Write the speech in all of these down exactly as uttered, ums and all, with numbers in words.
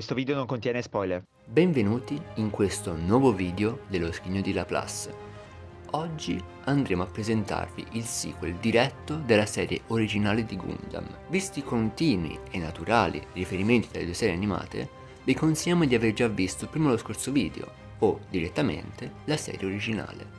Questo video non contiene spoiler. Benvenuti in questo nuovo video dello Scrigno di Laplace. Oggi andremo a presentarvi il sequel diretto della serie originale di Gundam. Visti i continui e naturali riferimenti alle due serie animate, vi consigliamo di aver già visto prima lo scorso video o direttamente la serie originale.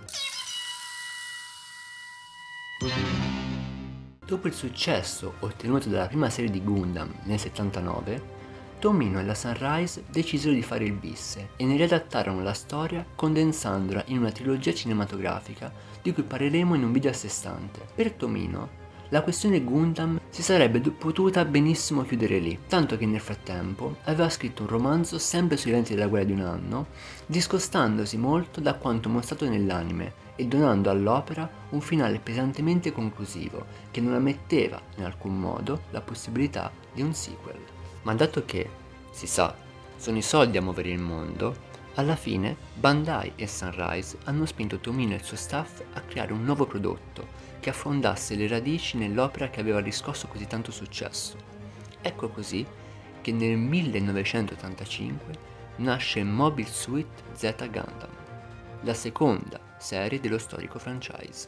Dopo il successo ottenuto dalla prima serie di Gundam nel settantanove, Tomino e la Sunrise decisero di fare il bis e ne riadattarono la storia condensandola in una trilogia cinematografica di cui parleremo in un video a sé stante. Per Tomino, la questione Gundam si sarebbe potuta benissimo chiudere lì, tanto che nel frattempo aveva scritto un romanzo sempre sugli eventi della guerra di un anno, discostandosi molto da quanto mostrato nell'anime e donando all'opera un finale pesantemente conclusivo che non ammetteva in alcun modo la possibilità di un sequel. Ma dato che, si sa, sono i soldi a muovere il mondo, alla fine Bandai e Sunrise hanno spinto Tomino e il suo staff a creare un nuovo prodotto che affondasse le radici nell'opera che aveva riscosso così tanto successo. Ecco così che nel millenovecentottantacinque nasce Mobile Suit Zeta Gundam, la seconda serie dello storico franchise.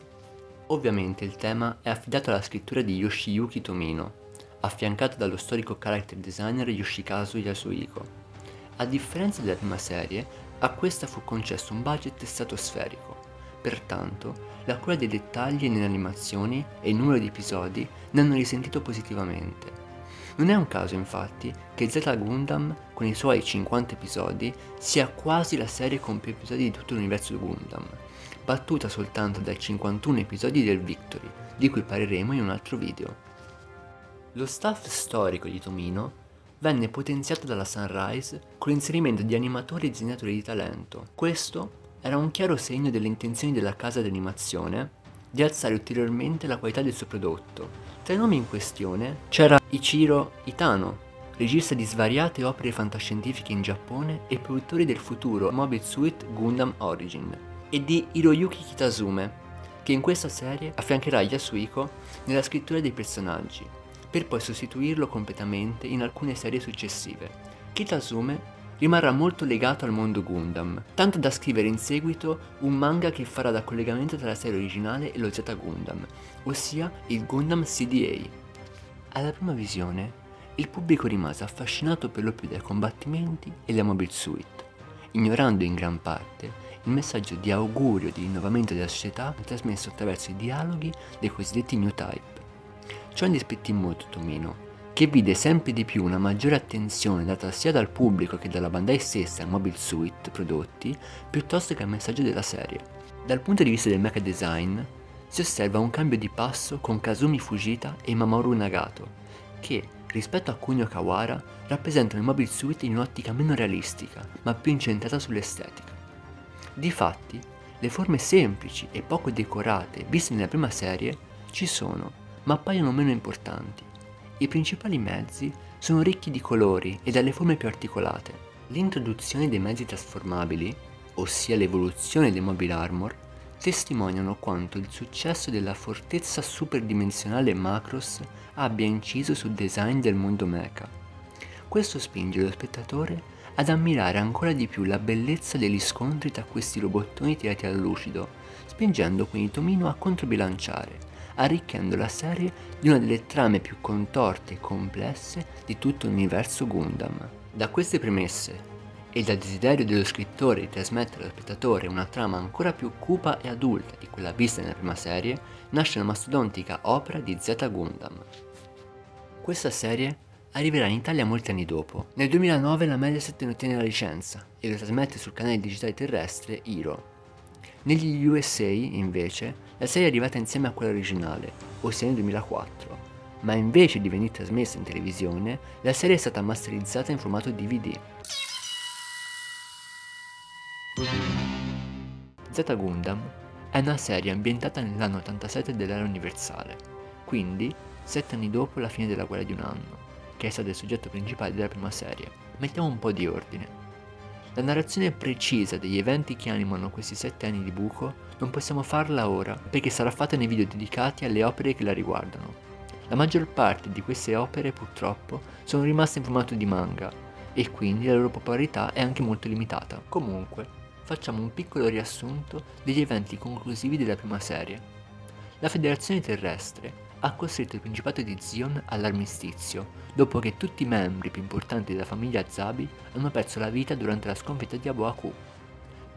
Ovviamente il tema è affidato alla scrittura di Yoshiyuki Tomino, affiancato dallo storico character designer Yoshikazu Yasuhiko. A differenza della prima serie, a questa fu concesso un budget stratosferico, pertanto la cura dei dettagli nelle animazioni e il numero di episodi ne hanno risentito positivamente. Non è un caso infatti che Zeta Gundam, con i suoi cinquanta episodi, sia quasi la serie con più episodi di tutto l'universo Gundam, battuta soltanto dai cinquantuno episodi del Victory, di cui parleremo in un altro video. Lo staff storico di Tomino venne potenziato dalla Sunrise con l'inserimento di animatori e disegnatori di talento. Questo era un chiaro segno delle intenzioni della casa d'animazione di alzare ulteriormente la qualità del suo prodotto. Tra i nomi in questione c'era Ichiro Itano, regista di svariate opere fantascientifiche in Giappone e produttore del futuro Mobile Suit Gundam Origin, e di Hiroyuki Kitazume, che in questa serie affiancherà Yasuhiko nella scrittura dei personaggi, per poi sostituirlo completamente in alcune serie successive. Kitazume rimarrà molto legato al mondo Gundam, tanto da scrivere in seguito un manga che farà da collegamento tra la serie originale e lo Zeta Gundam, ossia il Gundam C D A. Alla prima visione, il pubblico rimase affascinato per lo più dai combattimenti e la Mobile Suit, ignorando in gran parte il messaggio di augurio di rinnovamento della società trasmesso attraverso i dialoghi dei cosiddetti New Type. Ciò indispettì molto Tomino, che vide sempre di più una maggiore attenzione data sia dal pubblico che dalla Bandai stessa al Mobile Suit prodotti, piuttosto che al messaggio della serie. Dal punto di vista del mecha design, si osserva un cambio di passo con Kasumi Fujita e Mamoru Nagato, che, rispetto a Kunio Kawara, rappresentano il Mobile Suit in un'ottica meno realistica, ma più incentrata sull'estetica. Difatti, le forme semplici e poco decorate viste nella prima serie ci sono, ma appaiono meno importanti. I principali mezzi sono ricchi di colori e dalle forme più articolate. L'introduzione dei mezzi trasformabili, ossia l'evoluzione dei Mobile Armor, testimoniano quanto il successo della fortezza superdimensionale Macross abbia inciso sul design del mondo mecha. Questo spinge lo spettatore ad ammirare ancora di più la bellezza degli scontri tra questi robottoni tirati al lucido, spingendo quindi Tomino a controbilanciare, arricchendo la serie di una delle trame più contorte e complesse di tutto l'universo Gundam. Da queste premesse e dal desiderio dello scrittore di trasmettere allo spettatore una trama ancora più cupa e adulta di quella vista nella prima serie, nasce la mastodontica opera di Zeta Gundam. Questa serie arriverà in Italia molti anni dopo. Nel duemilanove la Mediaset ne ottiene la licenza e lo trasmette sul canale digitale terrestre Hiro. Negli U S A, invece, la serie è arrivata insieme a quella originale, ossia nel duemilaquattro, ma invece di venire trasmessa in televisione, la serie è stata masterizzata in formato D V D. Zeta Gundam è una serie ambientata nell'anno ottantasette dell'era universale, quindi sette anni dopo la fine della guerra di un anno, che è stato il soggetto principale della prima serie. Mettiamo un po' di ordine. La narrazione precisa degli eventi che animano questi sette anni di buco non possiamo farla ora, perché sarà fatta nei video dedicati alle opere che la riguardano. La maggior parte di queste opere, purtroppo, sono rimaste in formato di manga, e quindi la loro popolarità è anche molto limitata. Comunque, facciamo un piccolo riassunto degli eventi conclusivi della prima serie. La Federazione Terrestre ha costretto il Principato di Zion all'armistizio, dopo che tutti i membri più importanti della famiglia Zabi hanno perso la vita durante la sconfitta di A Baoa Qu.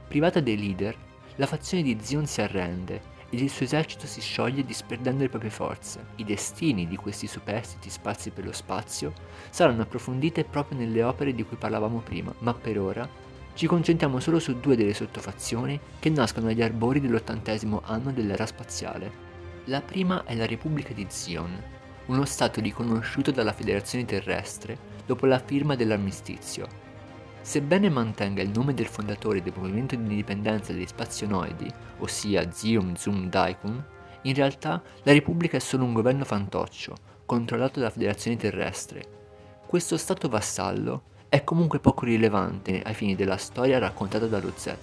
Privata dei leader, la fazione di Zion si arrende ed il suo esercito si scioglie disperdendo le proprie forze. I destini di questi superstiti spazi per lo spazio saranno approfondite proprio nelle opere di cui parlavamo prima, ma per ora ci concentriamo solo su due delle sottofazioni che nascono agli arbori dell'ottantesimo anno dell'era spaziale. La prima è la Repubblica di Zion, uno stato riconosciuto dalla Federazione Terrestre dopo la firma dell'armistizio. Sebbene mantenga il nome del fondatore del movimento di indipendenza degli spazionoidi, ossia Zion Zum Daikun, in realtà la Repubblica è solo un governo fantoccio, controllato dalla Federazione Terrestre. Questo stato vassallo è comunque poco rilevante ai fini della storia raccontata dallo Z.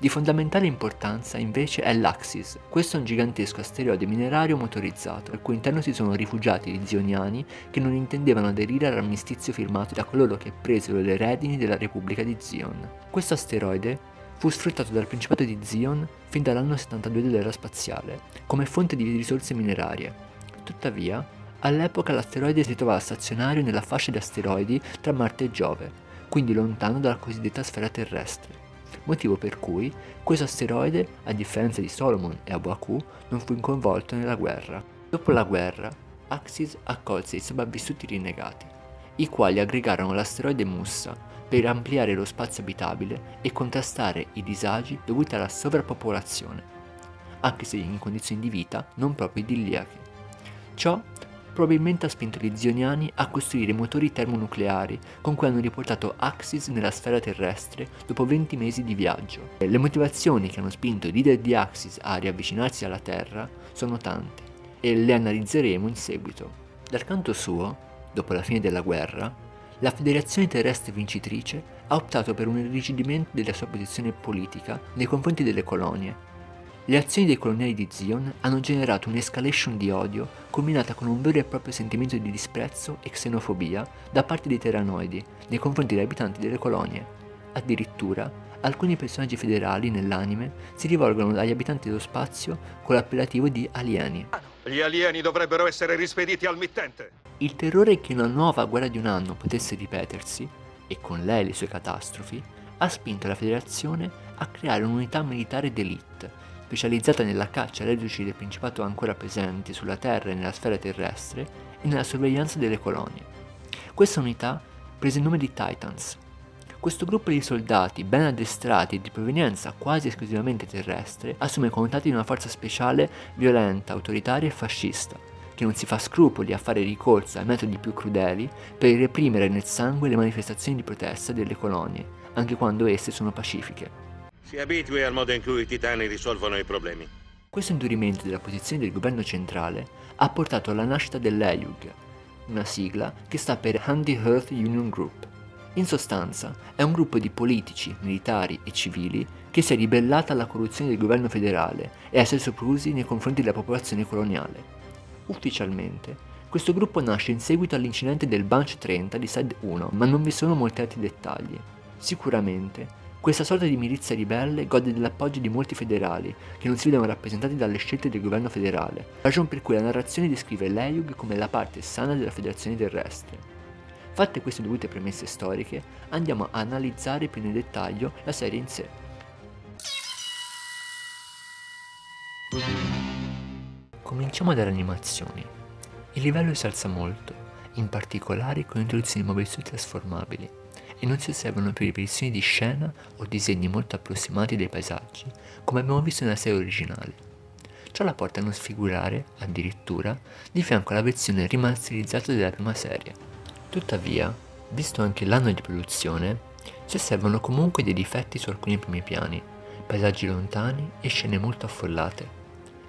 Di fondamentale importanza invece è l'Axis. Questo è un gigantesco asteroide minerario motorizzato, al cui interno si sono rifugiati gli zioniani che non intendevano aderire all'armistizio firmato da coloro che presero le redini della Repubblica di Zion. Questo asteroide fu sfruttato dal Principato di Zion fin dall'anno settantadue dell'era spaziale, come fonte di risorse minerarie. Tuttavia, all'epoca l'asteroide si trovava stazionario nella fascia di asteroidi tra Marte e Giove, quindi lontano dalla cosiddetta sfera terrestre. Motivo per cui questo asteroide, a differenza di Solomon e A Baoa Qu, non fu coinvolto nella guerra. Dopo la guerra, Axis accolse i sopravvissuti rinnegati, i quali aggregarono l'asteroide Musa per ampliare lo spazio abitabile e contrastare i disagi dovuti alla sovrappopolazione, anche se in condizioni di vita non proprio idilliache. Ciò probabilmente ha spinto gli zioniani a costruire motori termonucleari con cui hanno riportato Axis nella sfera terrestre dopo venti mesi di viaggio. Le motivazioni che hanno spinto i leader di Axis a riavvicinarsi alla Terra sono tante e le analizzeremo in seguito. Dal canto suo, dopo la fine della guerra, la Federazione Terrestre vincitrice ha optato per un irrigidimento della sua posizione politica nei confronti delle colonie. Le azioni dei coloniali di Zion hanno generato un'escalation di odio combinata con un vero e proprio sentimento di disprezzo e xenofobia da parte dei terranoidi nei confronti degli abitanti delle colonie. Addirittura, alcuni personaggi federali nell'anime si rivolgono agli abitanti dello spazio con l'appellativo di alieni. Gli alieni dovrebbero essere rispediti al mittente! Il terrore che una nuova guerra di un anno potesse ripetersi, e con lei le sue catastrofi, ha spinto la Federazione a creare un'unità militare d'élite, specializzata nella caccia alle reduci del Principato ancora presenti sulla Terra e nella sfera terrestre e nella sorveglianza delle colonie. Questa unità prese il nome di Titans. Questo gruppo di soldati ben addestrati e di provenienza quasi esclusivamente terrestre assume i connotati di una forza speciale violenta, autoritaria e fascista, che non si fa scrupoli a fare ricorso ai metodi più crudeli per reprimere nel sangue le manifestazioni di protesta delle colonie, anche quando esse sono pacifiche. Si abitui al modo in cui i titani risolvono i problemi. Questo indurimento della posizione del governo centrale ha portato alla nascita dell'E Y U G, una sigla che sta per Handy Earth Union Group. In sostanza è un gruppo di politici, militari e civili che si è ribellata alla corruzione del governo federale e ai suoi soprusi nei confronti della popolazione coloniale. Ufficialmente, questo gruppo nasce in seguito all'incidente del Bunch trenta di Side uno, ma non vi sono molti altri dettagli. Sicuramente, questa sorta di milizia ribelle gode dell'appoggio di molti federali, che non si vedono rappresentati dalle scelte del governo federale, ragion per cui la narrazione descrive l'E Y U G come la parte sana della Federazione Terrestre. Fatte queste dovute premesse storiche, andiamo a analizzare più nel dettaglio la serie in sé. Cominciamo dalle animazioni. Il livello si alza molto, in particolare con l'introduzione di mobile suit trasformabili, e non si osservano più ripetizioni di scena o disegni molto approssimati dei paesaggi, come abbiamo visto nella serie originale. Ciò la porta a non sfigurare, addirittura, di fianco alla versione rimasterizzata della prima serie. Tuttavia, visto anche l'anno di produzione, si osservano comunque dei difetti su alcuni primi piani, paesaggi lontani e scene molto affollate,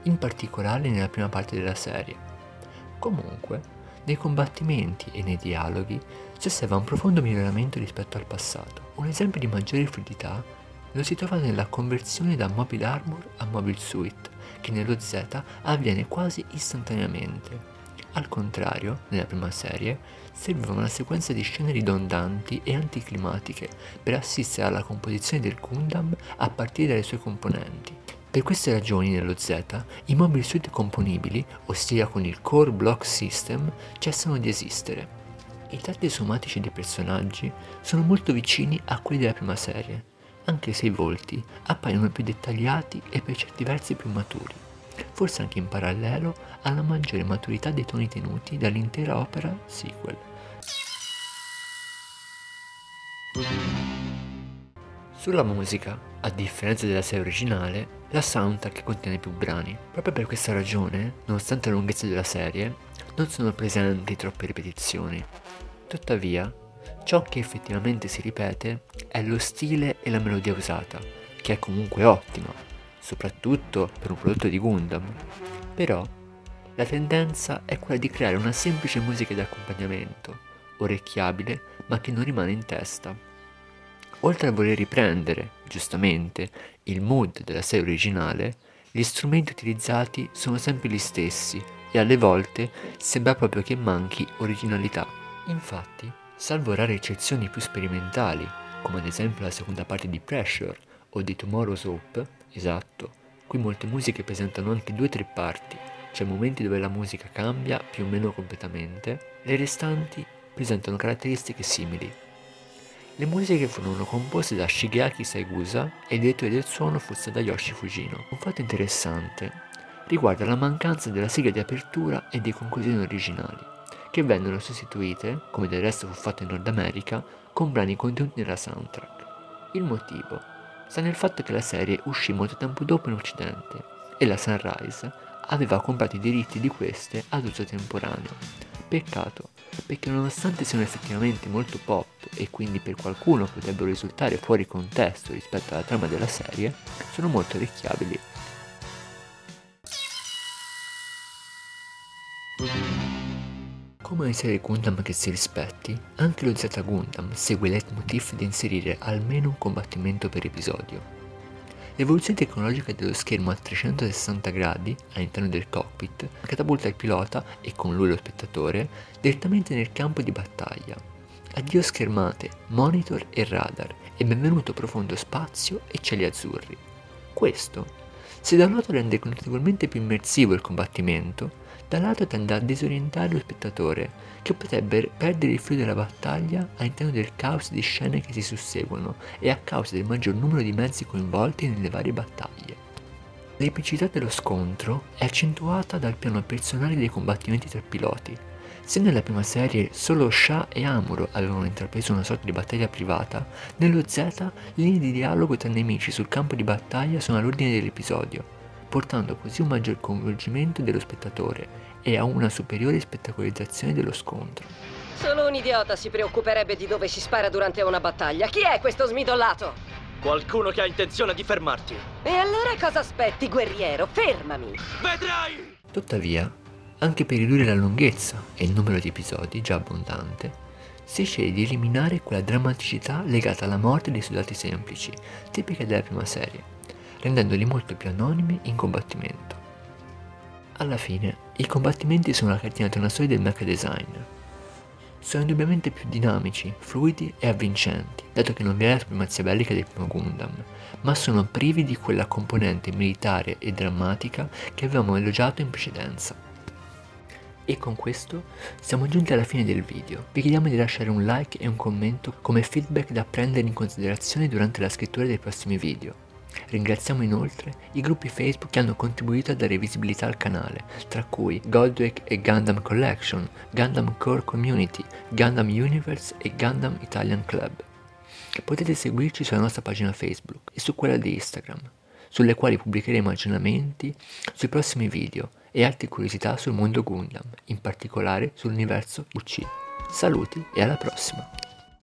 in particolare nella prima parte della serie. Comunque, nei combattimenti e nei dialoghi si osserva un profondo miglioramento rispetto al passato. Un esempio di maggiore fluidità lo si trova nella conversione da Mobile Armor a Mobile Suit, che nello Z avviene quasi istantaneamente. Al contrario, nella prima serie, serviva una sequenza di scene ridondanti e anticlimatiche per assistere alla composizione del Gundam a partire dalle sue componenti. Per queste ragioni nello Z, i mobile suit componibili, ossia con il Core Block System, cessano di esistere. I tratti somatici dei personaggi sono molto vicini a quelli della prima serie, anche se i volti appaiono più dettagliati e per certi versi più maturi, forse anche in parallelo alla maggiore maturità dei toni tenuti dall'intera opera sequel. Sulla musica, a differenza della serie originale, la soundtrack contiene più brani. Proprio per questa ragione, nonostante la lunghezza della serie, non sono presenti troppe ripetizioni. Tuttavia, ciò che effettivamente si ripete è lo stile e la melodia usata, che è comunque ottima, soprattutto per un prodotto di Gundam. Però, la tendenza è quella di creare una semplice musica di accompagnamento, orecchiabile, ma che non rimane in testa. Oltre a voler riprendere, giustamente, il mood della serie originale, gli strumenti utilizzati sono sempre gli stessi e alle volte sembra proprio che manchi originalità. Infatti, salvo rare eccezioni più sperimentali, come ad esempio la seconda parte di Pressure o di Tomorrow's Hope, esatto, qui molte musiche presentano anche due o tre parti, cioè momenti dove la musica cambia più o meno completamente, le restanti presentano caratteristiche simili. Le musiche furono composte da Shigeaki Saegusa e il direttore del suono fu Sadayoshi Fujino. Un fatto interessante riguarda la mancanza della sigla di apertura e di conclusione originali, che vennero sostituite, come del resto fu fatto in Nord America, con brani contenuti nella soundtrack. Il motivo sta nel fatto che la serie uscì molto tempo dopo in Occidente e la Sunrise aveva comprato i diritti di queste ad uso temporaneo. Peccato, perché nonostante siano effettivamente molto pop e quindi per qualcuno potrebbero risultare fuori contesto rispetto alla trama della serie, sono molto orecchiabili. Come una serie Gundam che si rispetti, anche lo Z Gundam segue il leitmotiv di inserire almeno un combattimento per episodio. L'evoluzione tecnologica dello schermo a trecentosessanta gradi all'interno del cockpit catapulta il pilota, e con lui lo spettatore, direttamente nel campo di battaglia. Addio schermate, monitor e radar, e benvenuto profondo spazio e cieli azzurri. Questo, se da un lato rende notevolmente più immersivo il combattimento, dall'altro tende a disorientare lo spettatore, che potrebbe perdere il filo della battaglia all'interno del caos di scene che si susseguono e a causa del maggior numero di mezzi coinvolti nelle varie battaglie. L'epicità dello scontro è accentuata dal piano personale dei combattimenti tra piloti. Se nella prima serie solo Sha e Amuro avevano intrapreso una sorta di battaglia privata, nello Z linee di dialogo tra nemici sul campo di battaglia sono all'ordine dell'episodio, portando così un maggior coinvolgimento dello spettatore e a una superiore spettacolarizzazione dello scontro. Solo un idiota si preoccuperebbe di dove si spara durante una battaglia. Chi è questo smidollato? Qualcuno che ha intenzione di fermarti. E allora cosa aspetti, guerriero? Fermami! Vedrai! Tuttavia, anche per ridurre la lunghezza e il numero di episodi già abbondante, si sceglie di eliminare quella drammaticità legata alla morte dei soldati semplici, tipica della prima serie, rendendoli molto più anonimi in combattimento. Alla fine, i combattimenti sono la cartina tornasole del mecha design. Sono indubbiamente più dinamici, fluidi e avvincenti, dato che non vi è la primazia bellica del primo Gundam, ma sono privi di quella componente militare e drammatica che avevamo elogiato in precedenza. E con questo siamo giunti alla fine del video. Vi chiediamo di lasciare un like e un commento come feedback da prendere in considerazione durante la scrittura dei prossimi video. Ringraziamo inoltre i gruppi Facebook che hanno contribuito a dare visibilità al canale, tra cui Goldwick e Gundam Collection, Gundam Core Community, Gundam Universe e Gundam Italian Club. Potete seguirci sulla nostra pagina Facebook e su quella di Instagram, sulle quali pubblicheremo aggiornamenti sui prossimi video e altre curiosità sul mondo Gundam, in particolare sull'universo U C. Saluti e alla prossima!